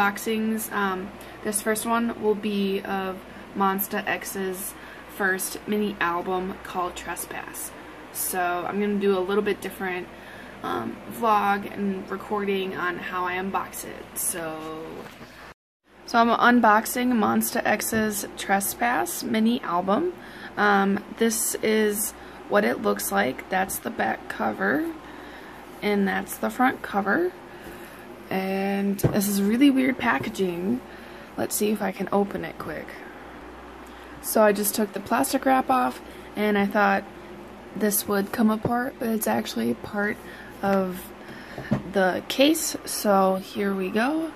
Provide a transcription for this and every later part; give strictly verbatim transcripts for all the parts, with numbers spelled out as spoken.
boxings. Um, this first one will be of Monsta X's first mini album called Trespass. So I'm going to do a little bit different um, vlog and recording on how I unbox it. So, so I'm unboxing Monsta X's Trespass mini album. Um, this is what it looks like. That's the back cover, and that's the front cover. And this is really weird packaging. Let's see if I can open it quick. So I just took the plastic wrap off, and I thought this would come apart, but it's actually part of the case. So here we go.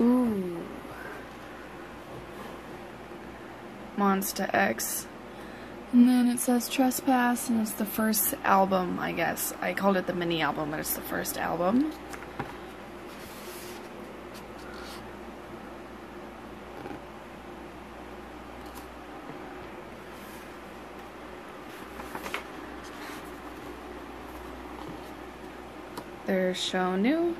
Ooh. Monsta X. And then it says Trespass, and it's the first album, I guess. I called it the mini album, but it's the first album. There's Shownu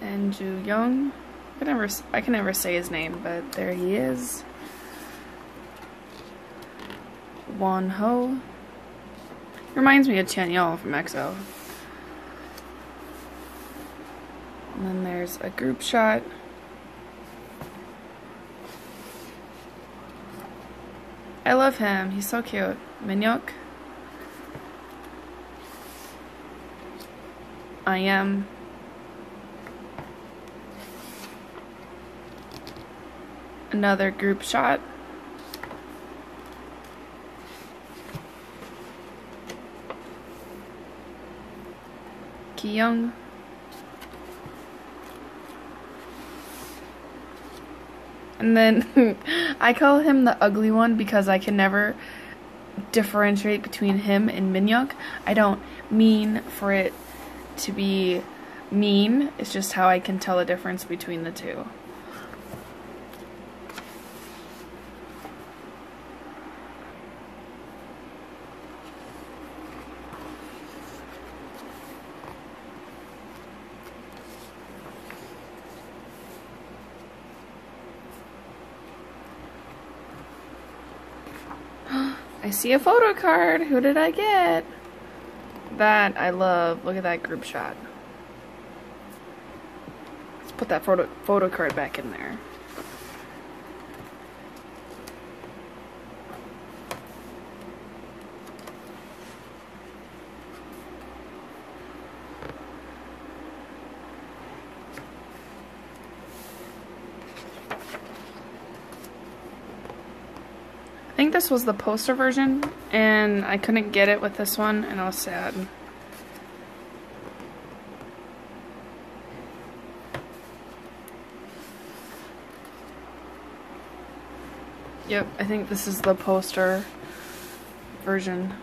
and Ju Young. I can never, I can never say his name, but there he is. Wonho. Reminds me of Chanyeol from E X O. And then there's a group shot. I love him. He's so cute. Minhyuk. I am. Another group shot. Kiyoung. And then I call him the ugly one because I can never differentiate between him and Minhyuk. I don't mean for it to be mean, it's just how I can tell the difference between the two. I see a photo card. Who did I get? That I love. Look at that group shot. Let's put that photo photo card back in there. I think this was the poster version, and I couldn't get it with this one, and I was sad. Yep, I think this is the poster version.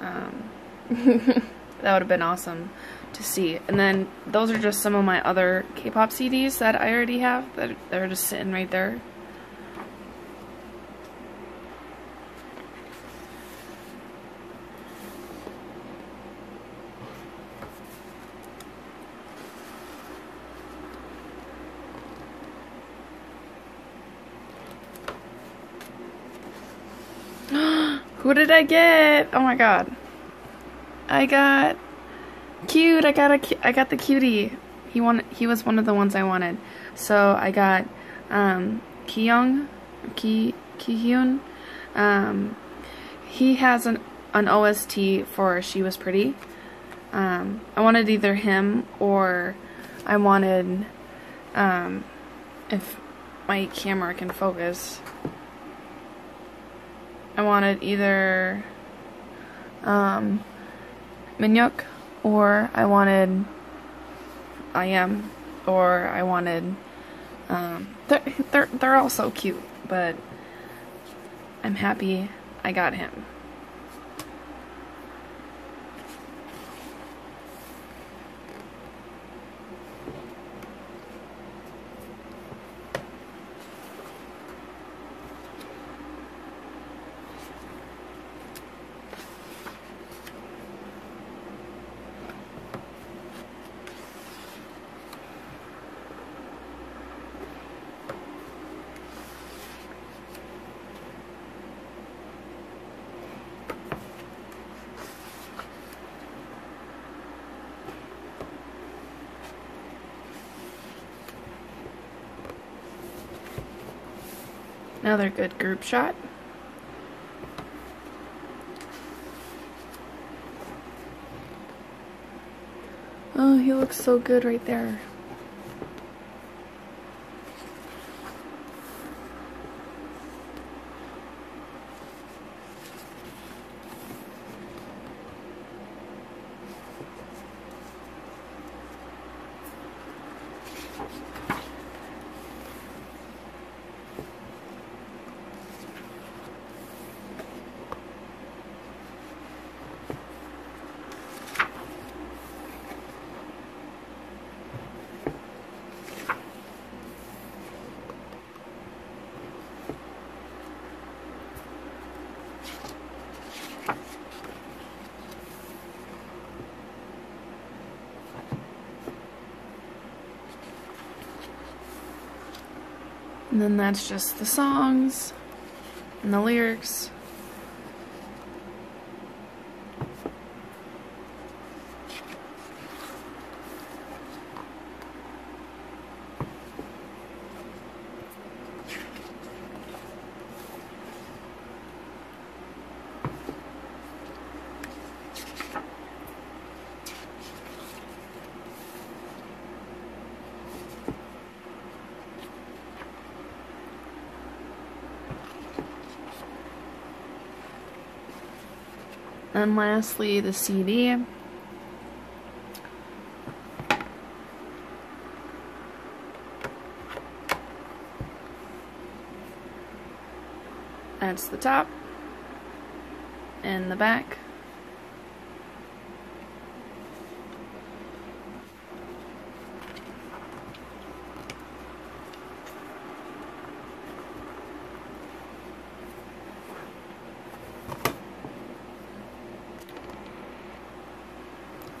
Um, that would have been awesome to see. And then those are just some of my other K-pop C Ds that I already have, that they're just sitting right there. What did I get? Oh my god. I got cute. I got a I got the cutie. He won he was one of the ones I wanted. So I got um Kiyoung, Ki Kihyun. Um he has an an O S T for She Was Pretty. Um I wanted either him or I wanted um if my camera can focus. I wanted either um, Minhyuk, or I wanted I Am, or I wanted, um, they're, they're, they're all so cute, but I'm happy I got him. Another good group shot. Oh, he looks so good right there. And then that's just the songs and the lyrics. And lastly, the C D. That's the top and the back.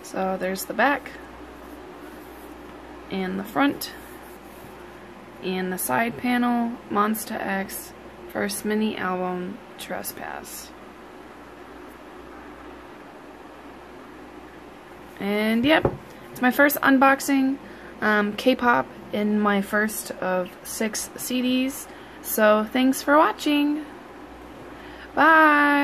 So there's the back, and the front, and the side panel, Monsta X, first mini album, Trespass. And yep, it's my first unboxing, um, K-pop in my first of six C Ds, so thanks for watching, bye!